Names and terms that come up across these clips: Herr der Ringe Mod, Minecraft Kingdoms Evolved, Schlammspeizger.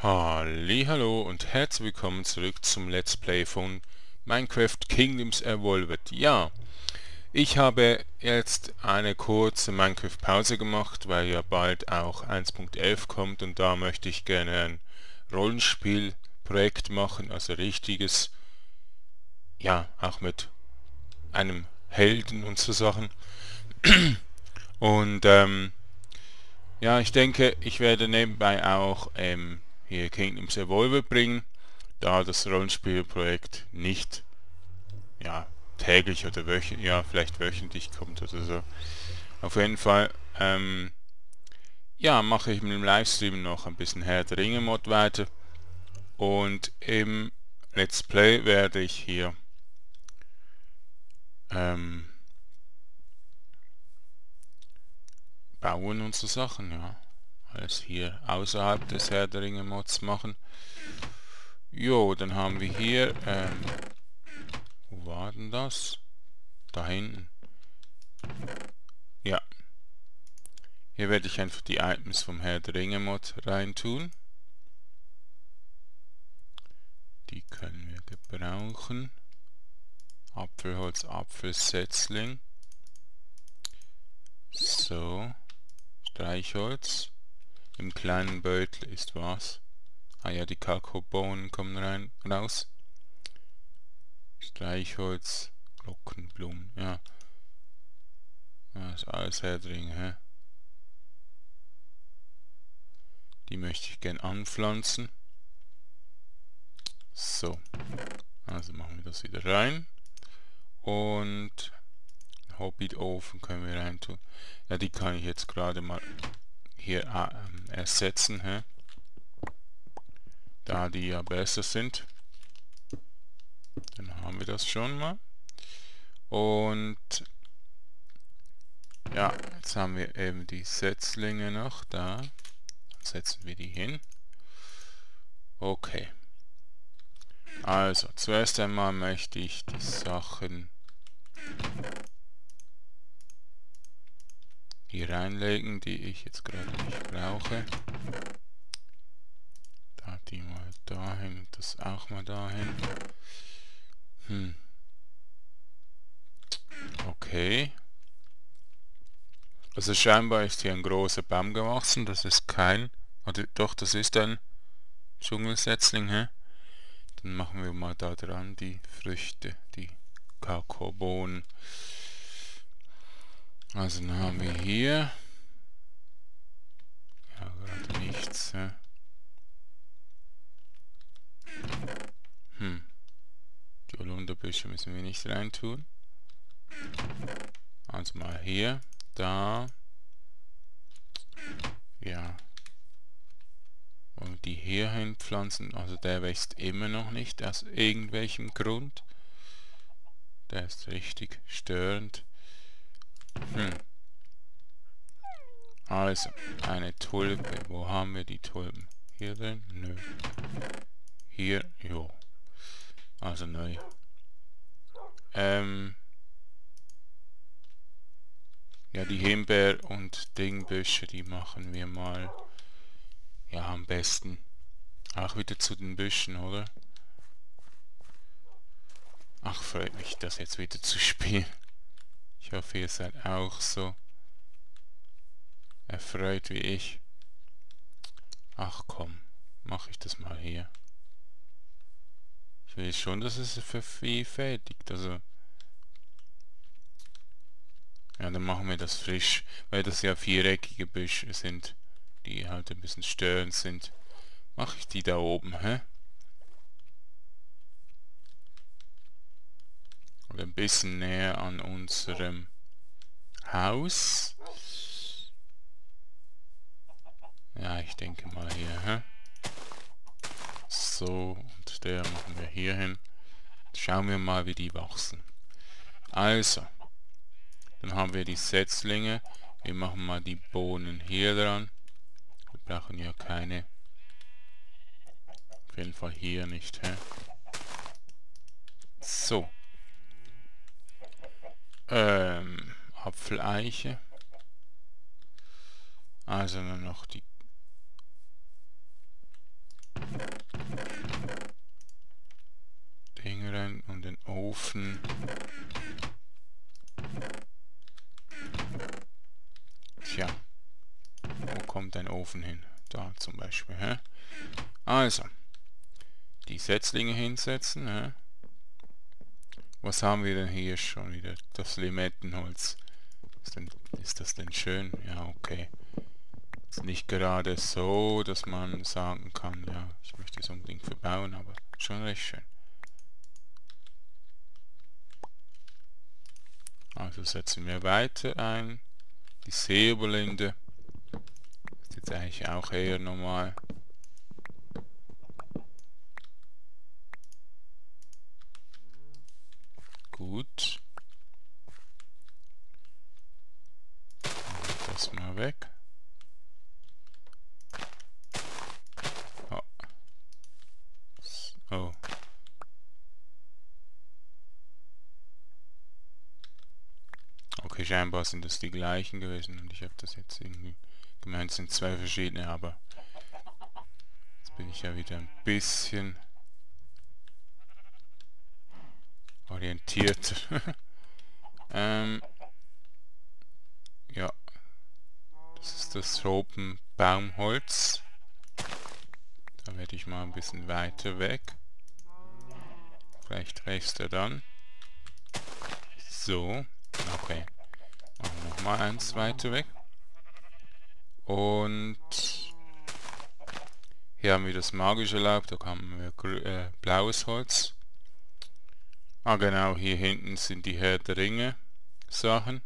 Hallihallo und herzlich willkommen zurück zum Let's Play von Minecraft Kingdoms Evolved. Ja, ich habe jetzt eine kurze Minecraft-Pause gemacht, weil ja bald auch 1.11 kommt und da möchte ich gerne ein Rollenspielprojekt machen, also richtiges, ja, auch mit einem Helden und so Sachen. Und ja, ich denke, ich werde nebenbei auch hier Kingdoms Evolved bringen, da das Rollenspielprojekt nicht, ja, täglich oder wöchentlich, ja, vielleicht wöchentlich kommt oder so. Auf jeden Fall, ja, mache ich mit dem Livestream noch ein bisschen Herr der Ringe Mod weiter und im Let's Play werde ich hier, bauen und so Sachen, ja. Alles hier außerhalb des Herr der Ringe Mods machen. Jo, dann haben wir hier, wo war denn das? Da hinten. Ja. Hier werde ich einfach die Items vom Herr der Ringe Mod reintun. Die können wir gebrauchen. Apfelholz, Apfelsetzling. So. Streichholz. Im kleinen Beutel ist was. Ah ja, die Kakaobohnen kommen rein, raus. Streichholz, Glockenblumen, ja. Das ist alles Herr der Ringe, hä? Die möchte ich gern anpflanzen. So. Also machen wir das wieder rein. Und Hobbitofen können wir rein tun. Ja, die kann ich jetzt gerade mal hier ersetzen, hä? Da die ja besser sind. Dann haben wir das schon mal. Und ja, jetzt haben wir eben die Setzlinge noch da. Dann setzen wir die hin. Okay. Also, zuerst einmal möchte ich die Sachen hier reinlegen, die ich jetzt gerade nicht brauche. Da die mal dahin, das auch mal dahin. Okay. Also scheinbar ist hier ein großer Baum gewachsen, das ist kein, oder doch, das ist ein Dschungelsetzling, hä? Dann machen wir mal da dran die Früchte, die Kakaobohnen. Also dann haben wir hier, ja, gerade nichts, hä? Die Holunderbüsche müssen wir nicht reintun. Also mal hier, da, ja, und die hier hinpflanzen, also der wächst immer noch nicht aus irgendwelchem Grund. Der ist richtig störend. Also, eine Tulpe. Wo haben wir die Tulpen? Hier drin? Nö. Hier? Jo. Also neu. Ja, die Himbeer- und Dingbüsche, die machen wir mal, ja, am besten auch wieder zu den Büschen, oder? Ach, freut mich, das jetzt wieder zu spielen. Ich hoffe, ihr seid auch so erfreut wie ich. Ach komm, mache ich das mal hier. Ich will schon, dass es vervielfältigt. Also ja, dann machen wir das frisch, weil das ja viereckige Büsche sind, die halt ein bisschen störend sind. Mache ich die da oben, hä? Oder ein bisschen näher an unserem Haus. Ja, ich denke mal hier, hä? So, und der machen wir hier hin. Schauen wir mal, wie die wachsen. Also, dann haben wir die Setzlinge. Wir machen mal die Bohnen hier dran. Wir brauchen ja keine. Auf jeden Fall hier nicht, hä? So. Apfeleiche. Also nur noch die Ofen hin. Da zum Beispiel. Hä? Also. Die Setzlinge hinsetzen. Hä? Was haben wir denn hier schon wieder? Das Limettenholz. Ist das denn schön? Ja, okay. Ist nicht gerade so, dass man sagen kann, ja, ich möchte es unbedingt verbauen, aber schon recht schön. Also setzen wir weiter ein. Die Säbelinde ist jetzt eigentlich auch eher normal. Gut. Das mal weg. Oh. Oh. Okay, scheinbar sind das die gleichen gewesen und ich habe das jetzt irgendwie gemeint, es sind zwei verschiedene, aber jetzt bin ich ja wieder ein bisschen orientiert. Ja, das ist das Tropenbaumholz. Da werde ich mal ein bisschen weiter weg. Vielleicht reißt er dann. So, okay. Nochmal eins weiter weg. Und hier haben wir das magische Laub, da haben wir blaues Holz. Ah genau, hier hinten sind die Herr der Ringe Sachen.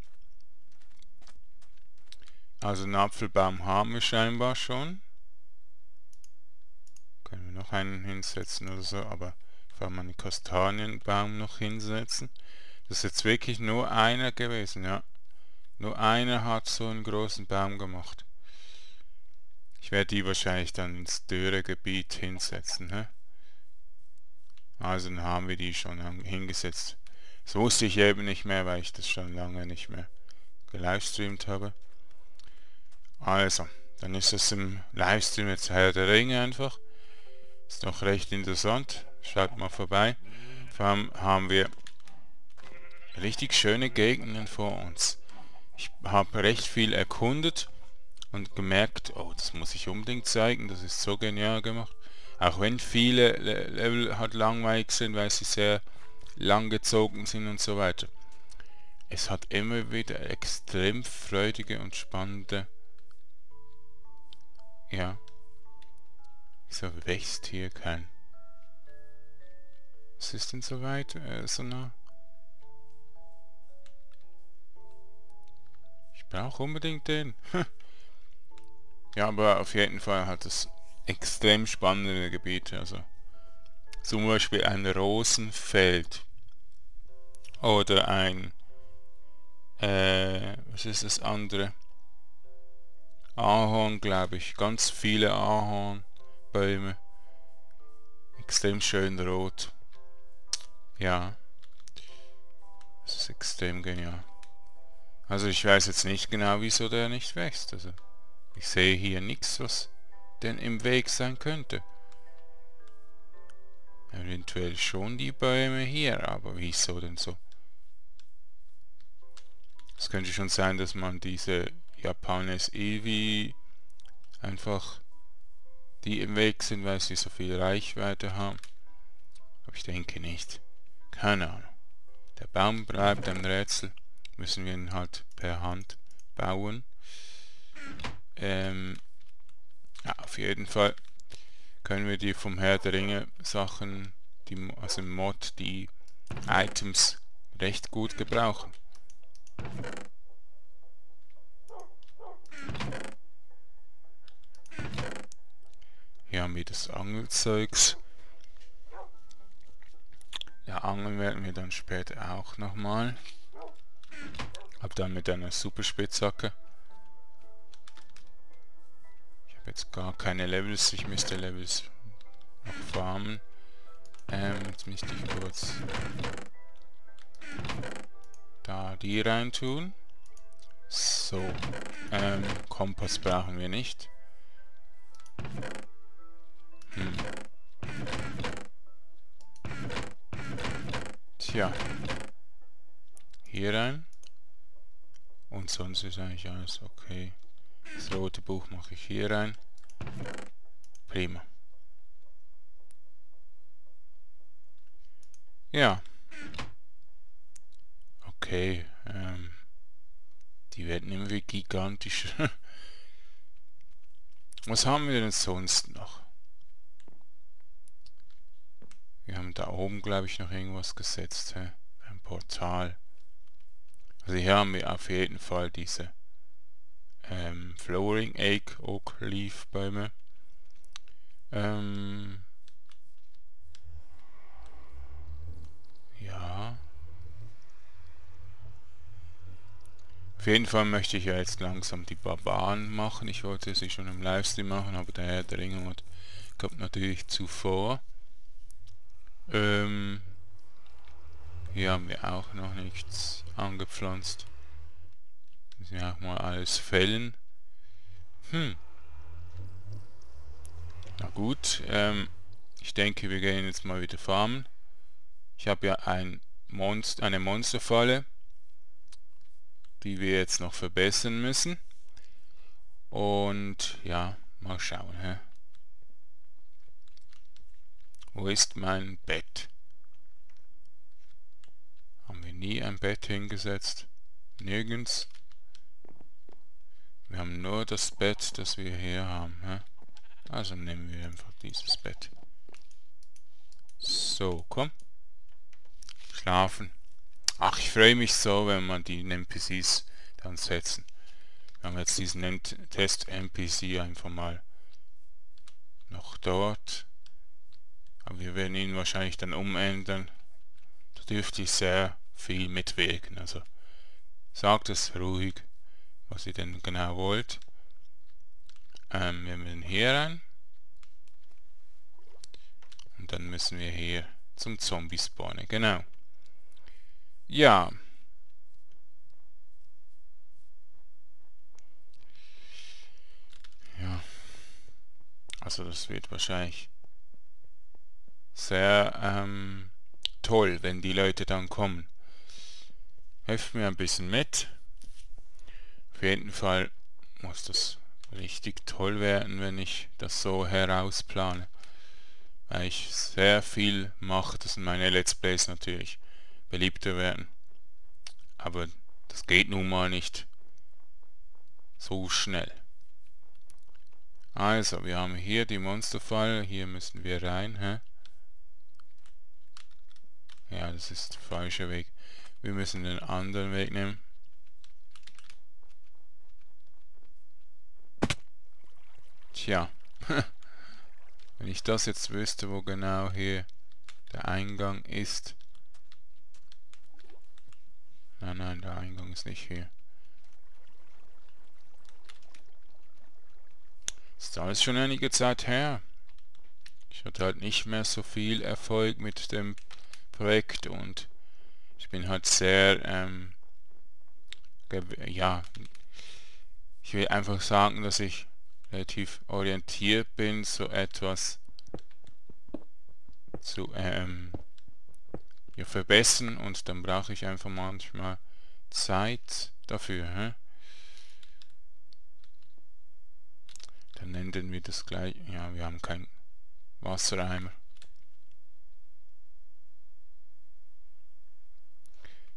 Also einen Apfelbaum haben wir scheinbar schon. Können wir noch einen hinsetzen oder so, aber vor allem einen Kastanienbaum noch hinsetzen. Das ist jetzt wirklich nur einer gewesen, ja. Nur einer hat so einen großen Baum gemacht. Ich werde die wahrscheinlich dann ins Dürregebiet hinsetzen, hä? Also dann haben wir die schon hingesetzt. Das wusste ich eben nicht mehr, weil ich das schon lange nicht mehr gelivestreamt habe. Also, dann ist es im Livestream jetzt Herr der Ringe einfach. Ist doch recht interessant. Schaut mal vorbei. Vor allem haben wir richtig schöne Gegenden vor uns. Ich habe recht viel erkundet und gemerkt, oh, das muss ich unbedingt zeigen, das ist so genial gemacht. Auch wenn viele Level halt langweilig sind, weil sie sehr lang gezogen sind und so weiter. Es hat immer wieder extrem freudige und spannende... Ja. Wieso wächst hier kein... Was ist denn so weit? So nah? Ich brauche unbedingt den. Ja, aber auf jeden Fall hat es... extrem spannende Gebiete, also zum Beispiel ein Rosenfeld oder ein was ist das andere? Ahorn, glaube ich, ganz viele Ahornbäume, extrem schön rot. Ja, das ist extrem genial. Also ich weiß jetzt nicht genau, wieso der nicht wächst, also ich sehe hier nichts, was denn im Weg sein könnte. Eventuell schon die Bäume hier, aber wieso denn so? Es könnte schon sein, dass man diese Japanes Eevee einfach, die im Weg sind, weil sie so viel Reichweite haben. Aber ich denke nicht. Keine Ahnung. Der Baum bleibt ein Rätsel. Müssen wir ihn halt per Hand bauen. Ja, auf jeden Fall können wir die vom Herr der Ringe Sachen, die, also im Mod, die Items recht gut gebrauchen. Hier haben wir das Angelzeugs. Ja, angeln werden wir dann später auch nochmal. Ab dann mit einer Superspitzhacke. Jetzt gar keine Levels, ich müsste Levels noch farmen. Jetzt müsste ich kurz da die rein tun. So, Kompass brauchen wir nicht. Tja, hier rein. Und sonst ist eigentlich alles okay. Das rote Buch mache ich hier rein. Prima. Ja. Okay. Die werden immer wieder gigantischer. Was haben wir denn sonst noch? Wir haben da oben, glaube ich, noch irgendwas gesetzt. Hä? Ein Portal. Also hier haben wir auf jeden Fall diese Flowering Oak, Leaf Bäume. Ja. Auf jeden Fall möchte ich ja jetzt langsam die Barbaren machen. Ich wollte sie schon im Livestream machen, aber der Herr der Ringe Mod kommt natürlich zuvor. Hier haben wir auch noch nichts angepflanzt. Müssen wir auch mal alles fällen. Na gut, ich denke, wir gehen jetzt mal wieder farmen. Ich habe ja eine Monsterfalle, die wir jetzt noch verbessern müssen. Und ja, mal schauen. Hä? Wo ist mein Bett? Haben wir nie ein Bett hingesetzt? Nirgends. Wir haben nur das Bett, das wir hier haben. Hä? Also nehmen wir einfach dieses Bett. So, komm. Schlafen. Ach, ich freue mich so, wenn man die NPCs dann setzen. Wir haben jetzt diesen Test-NPC einfach mal noch dort. Aber wir werden ihn wahrscheinlich dann umändern. Da dürfte ich sehr viel mitwirken. Also sagt es ruhig, was ihr denn genau wollt. Wir müssen hier rein. Und dann müssen wir hier zum Zombie-Spawnen. Genau. Ja. Ja. Also das wird wahrscheinlich sehr toll, wenn die Leute dann kommen. Helft mir ein bisschen mit. Auf jeden Fall muss das richtig toll werden, wenn ich das so herausplane. Weil ich sehr viel mache, dass meine Let's Plays natürlich beliebter werden. Aber das geht nun mal nicht so schnell. Also, wir haben hier die Monsterfalle. Hier müssen wir rein. Hä? Ja, das ist der falsche Weg. Wir müssen den anderen Weg nehmen. Tja. Wenn ich das jetzt wüsste, wo genau hier der Eingang ist. Nein, nein, der Eingang ist nicht hier. Ist alles schon einige Zeit her. Ich hatte halt nicht mehr so viel Erfolg mit dem Projekt und ich bin halt sehr ja, ich will einfach sagen, dass ich relativ orientiert bin, so etwas zu ja, verbessern, und dann brauche ich einfach manchmal Zeit dafür. Hä? Dann nennen wir das gleich, ja, wir haben keinen Wassereimer.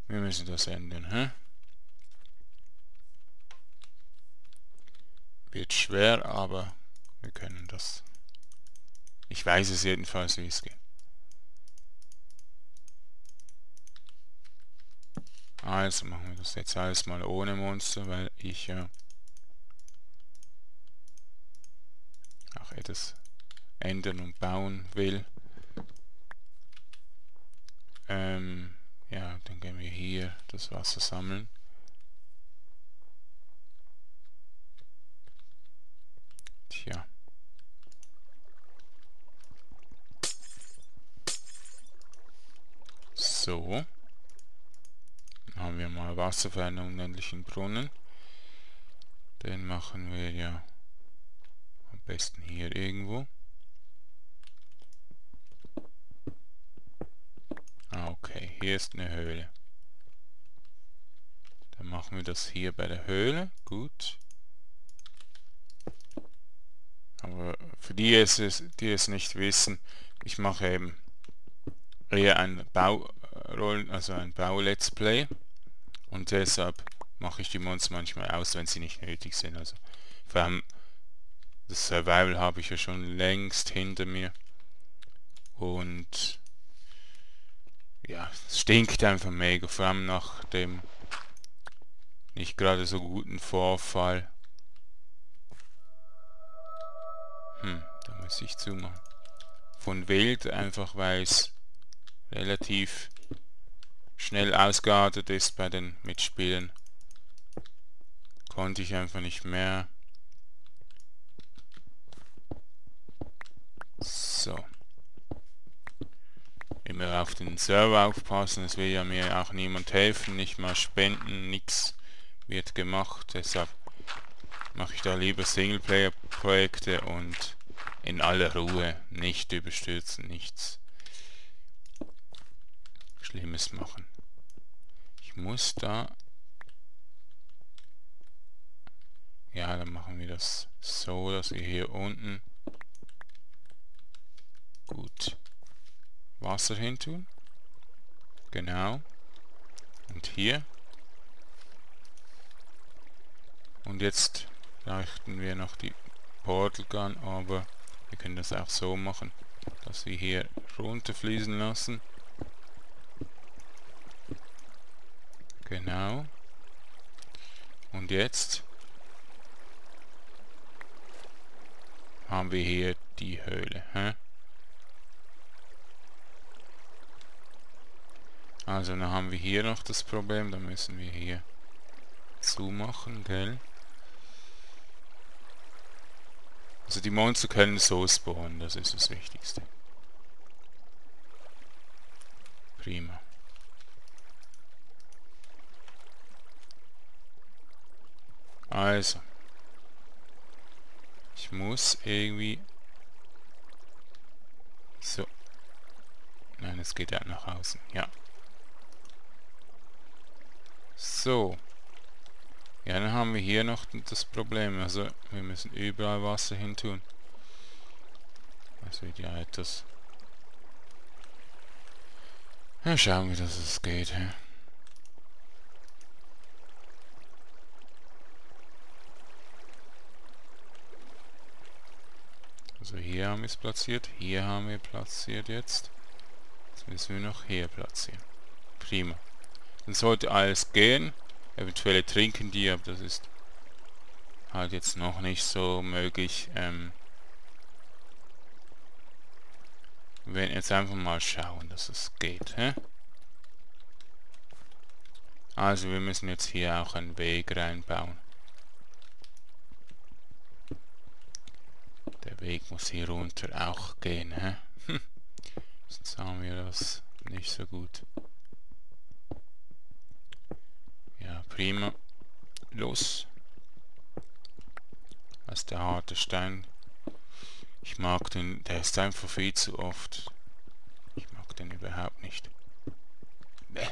Wir müssen das ändern, hä? Wird schwer, aber wir können das. Ich weiß es jedenfalls, wie es geht. Also machen wir das jetzt alles mal ohne Monster, weil ich ja auch etwas ändern und bauen will. Ja, dann gehen wir hier das Wasser sammeln. Tja. So. Dann haben wir mal Wasser für einen unendlichen Brunnen. Den machen wir ja am besten hier irgendwo. Okay, hier ist eine Höhle. Dann machen wir das hier bei der Höhle. Gut. Für die es nicht wissen, ich mache eben eher ein Baurollen, also ein Bau-Let's Play, und deshalb mache ich die Mons manchmal aus, wenn sie nicht nötig sind. Also vor allem das Survival habe ich ja schon längst hinter mir, und ja, es stinkt einfach mega, vor allem nach dem nicht gerade so guten Vorfall. Da muss ich zumachen. Von Wild, einfach weil es relativ schnell ausgeartet ist bei den Mitspielern. Konnte ich einfach nicht mehr. So. Immer auf den Server aufpassen, es will ja mir auch niemand helfen, nicht mal spenden, nichts wird gemacht, deshalb mache ich da lieber Singleplayer-Projekte und in aller Ruhe, nicht überstürzen, nichts Schlimmes machen. Ich muss da... Ja, dann machen wir das so, dass wir hier unten gut Wasser hin tun. Genau. Und hier. Und jetzt leuchten wir noch die Portal Gun, aber wir können das auch so machen, dass wir hier runterfließen lassen. Genau. Und jetzt haben wir hier die Höhle. Also dann haben wir hier noch das Problem, da müssen wir hier zumachen, gell? Also die Monster können so spawnen, das ist das Wichtigste. Prima. Also. Ich muss irgendwie... So. Nein, es geht halt nach außen, ja. So. Ja, dann haben wir hier noch das Problem. Also, wir müssen überall Wasser hin tun. Das wird ja etwas... Ja, schauen wir, dass es geht. Hä? Also, hier haben wir es platziert. Hier haben wir platziert jetzt. Jetzt müssen wir noch hier platzieren. Prima. Dann sollte alles gehen. Eventuell trinken die, aber das ist halt jetzt noch nicht so möglich. Wir werden jetzt einfach mal schauen, dass es geht. Hä? Also wir müssen jetzt hier auch einen Weg reinbauen. Der Weg muss hier runter auch gehen. Hä? Sonst haben wir das nicht so gut. Ja, prima. Los. Das ist der harte Stein. Ich mag den... Der ist einfach viel zu oft. Ich mag den überhaupt nicht. Bäh.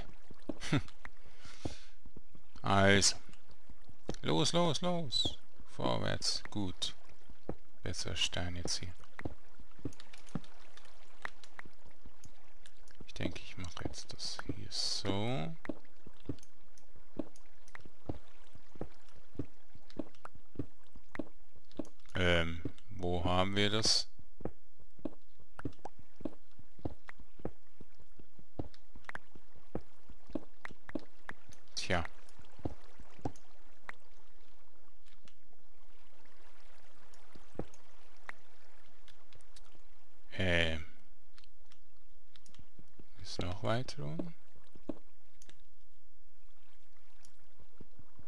Also. Los, los, los. Vorwärts. Gut. Besser Stein jetzt hier. Ich denke, ich mache jetzt das hier so. Wo haben wir das? Tja. Ist noch weiter unten?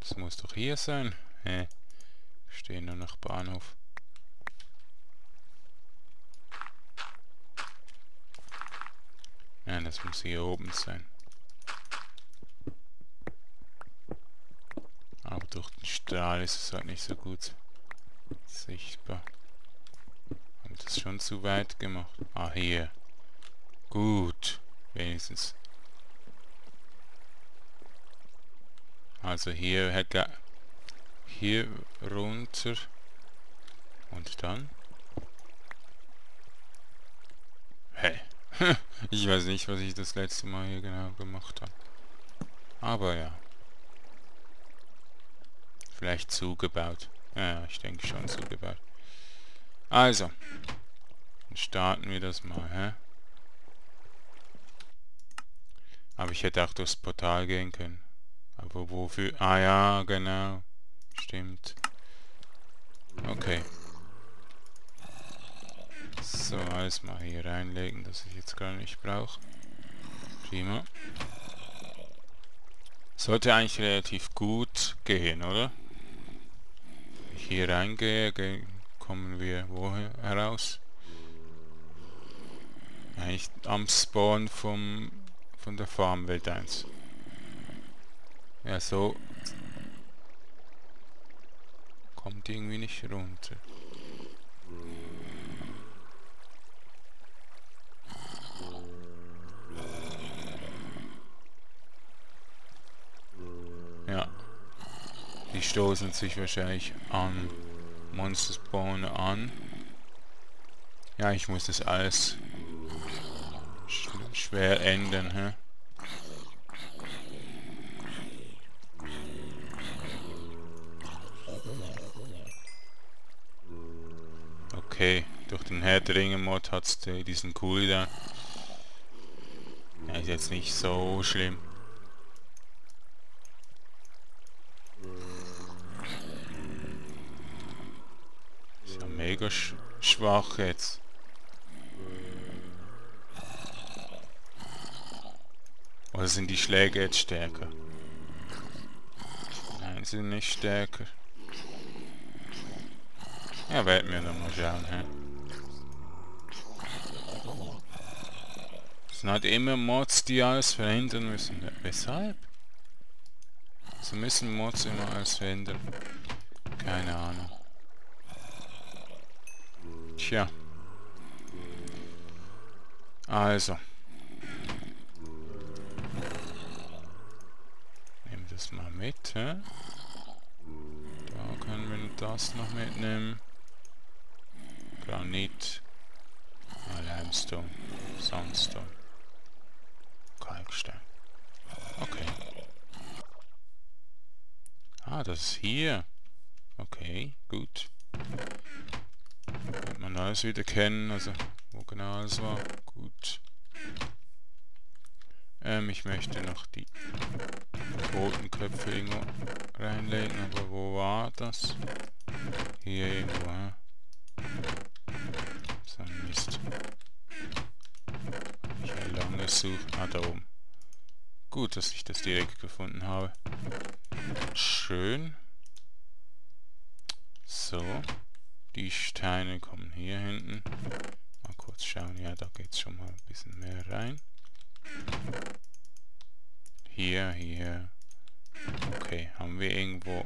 Das muss doch hier sein. Stehen nur noch Bahnhof. Nein, das muss hier oben sein. Aber durch den Strahl ist es halt nicht so gut sichtbar. Haben das schon zu weit gemacht? Ah, hier. Gut. Wenigstens. Also hier hätte er... Hier runter. Und dann? Ich weiß nicht, was ich das letzte Mal hier genau gemacht habe. Aber ja. Vielleicht zugebaut. Ja, ich denke schon zugebaut. Also. Dann starten wir das mal, hä? Aber ich hätte auch durchs Portal gehen können. Aber wofür? Ah ja, genau. Stimmt. Okay. So, alles mal hier reinlegen, das ich jetzt gar nicht brauche. Prima. Sollte eigentlich relativ gut gehen, oder? Wenn ich hier reingehe, kommen wir woher heraus? Eigentlich am Spawn von der Farm Welt 1. Ja, so kommt irgendwie nicht runter. Ja, die stoßen sich wahrscheinlich an Monsterspawn an. Ja, ich muss das alles schwer ändern, hä? Okay, durch den Herr der Ringe Mod hat es diesen Cooldown. Ja, ist jetzt nicht so schlimm. Ist ja mega schwach jetzt. Oder sind die Schläge jetzt stärker? Nein, sind nicht stärker. Ja, werden wir dann mal schauen, hä? Es sind halt immer Mods, die alles verändern müssen. Weshalb? So müssen Mods immer alles verändern. Keine Ahnung. Tja. Also. Das mal mit, hä? Da können wir das noch mitnehmen. Granit, Limestone, Sandstone, Kalkstein. Okay. Ah, das ist hier. Okay, gut. Wird man alles wieder kennen, also wo genau es war. Gut. Ich möchte noch die Totenköpfe irgendwo reinlegen, aber wo war das? Hier irgendwo, hä? So ein Mist. Ich habe lange gesucht. Ah, da oben. Gut, dass ich das direkt gefunden habe. Schön. So. Die Steine kommen hier hinten. Mal kurz schauen. Ja, da geht es schon mal ein bisschen mehr rein. Hier, hier. Okay, haben wir irgendwo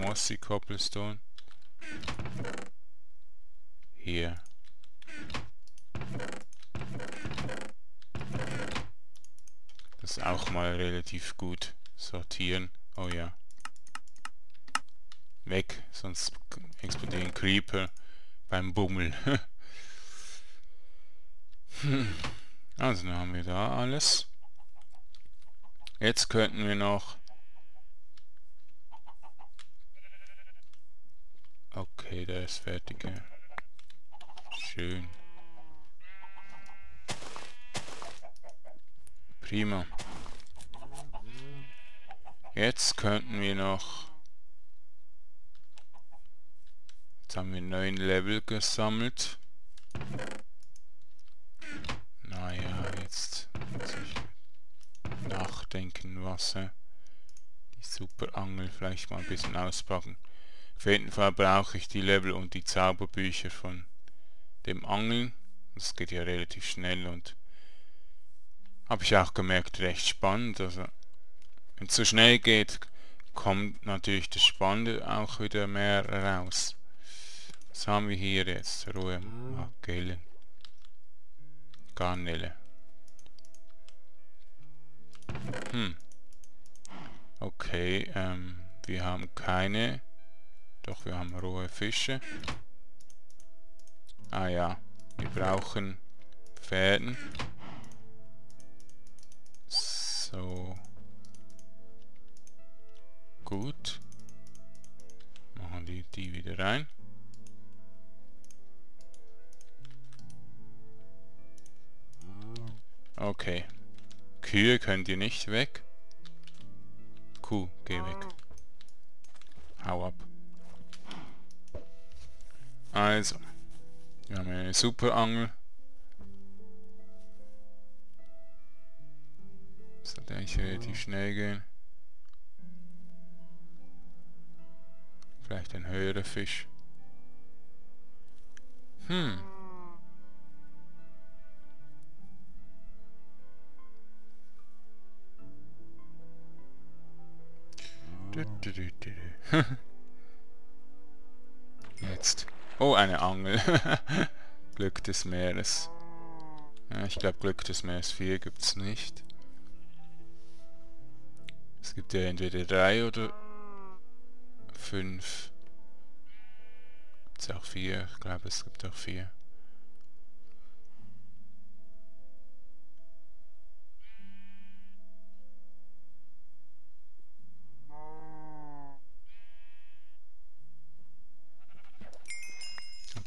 Mossy Cobblestone? Hier. Das ist auch mal relativ gut sortieren. Oh ja. Weg, sonst explodieren Creeper beim Bummel. Also, dann haben wir da alles. Jetzt könnten wir noch... Okay, der ist fertig. Schön. Prima. Jetzt könnten wir noch... Jetzt haben wir 9 Level gesammelt. Naja, jetzt muss ich nachdenken, was die Superangel vielleicht mal ein bisschen auspacken. Auf jeden Fall brauche ich die Level und die Zauberbücher von dem Angeln. Das geht ja relativ schnell und habe ich auch gemerkt, recht spannend. Also wenn es so schnell geht, kommt natürlich das Spannende auch wieder mehr raus. Was haben wir hier jetzt? Ruhe, Magellen. Garnele. Hm. Okay, wir haben keine. Doch, wir haben rohe Fische. Ah ja, wir brauchen Fäden. So. Gut. Machen wir die wieder rein. Okay. Kühe könnt ihr nicht weg. Kuh, geh weg. Hau ab. Also. Wir haben eine super Angel. Das sollte eigentlich relativ schnell gehen. Vielleicht ein höherer Fisch. Hm. Jetzt. Oh, eine Angel. Glück des Meeres. Ja, ich glaube, Glück des Meeres 4 gibt es nicht. Es gibt ja entweder 3 oder 5. Gibt es auch 4? Ich glaube, es gibt auch 4.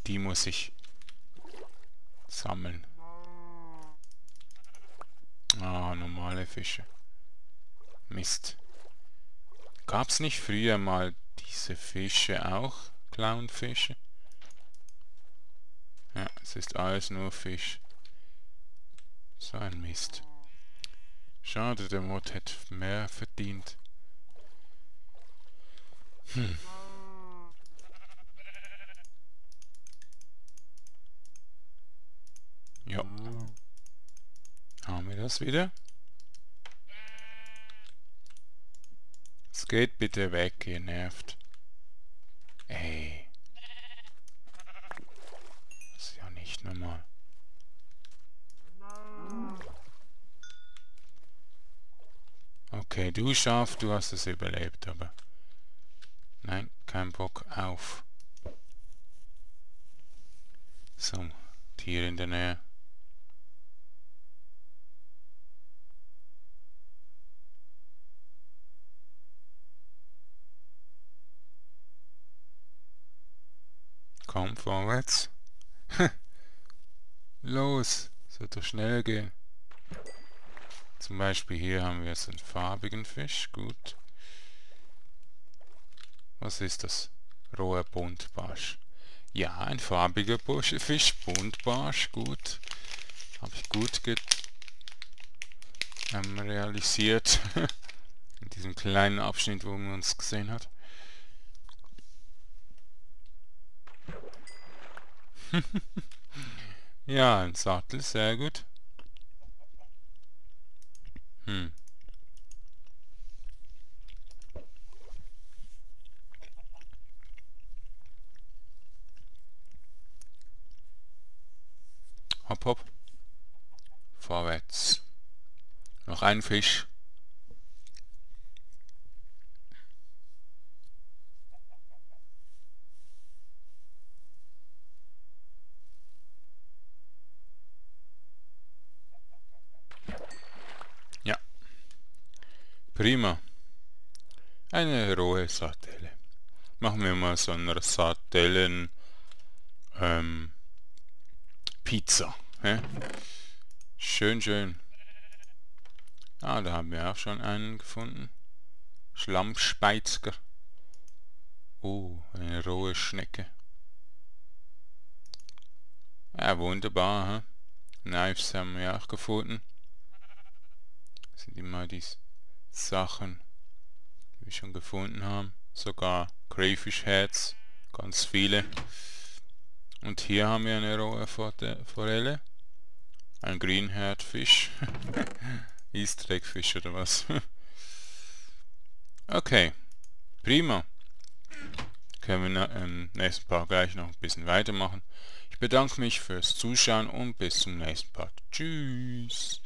Die muss ich sammeln. Ah, normale Fische. Mist. Gab es nicht früher mal diese Fische auch? Clownfische? Ja, es ist alles nur Fisch. So ein Mist. Schade, der Mod hätte mehr verdient. Hm. Ja. Haben wir das wieder? Es geht bitte weg, ihr nervt. Ey. Das ist ja nicht normal. Okay, du Schaf, du hast es überlebt, aber... Nein, kein Bock auf. So, Tier in der Nähe. Komm, vorwärts. Los, sollte schnell gehen. Zum Beispiel hier haben wir jetzt einen farbigen Fisch. Gut. Was ist das? Roher Buntbarsch. Ja, ein farbiger Fisch. Buntbarsch. Gut. Habe ich gut realisiert. In diesem kleinen Abschnitt, wo man uns gesehen hat. Ja, ein Sattel, sehr gut. Hm. Hopp, hopp. Vorwärts. Noch ein Fisch. Prima. Eine rohe Sardelle. Machen wir mal so eine Sardellen Pizza. Hä? Schön, schön. Ah, da haben wir auch schon einen gefunden. Schlammspeizger. Oh, eine rohe Schnecke. Ja, wunderbar. Hä? Knives haben wir auch gefunden. Das sind immer diese Sachen, die wir schon gefunden haben, sogar Crayfish Heads, ganz viele. Und hier haben wir eine rohe Forelle, ein Greenhead Fisch, Easter Egg Fisch oder was. Okay, prima. Können wir im nächsten Part gleich noch ein bisschen weitermachen. Ich bedanke mich fürs Zuschauen und bis zum nächsten Part. Tschüss.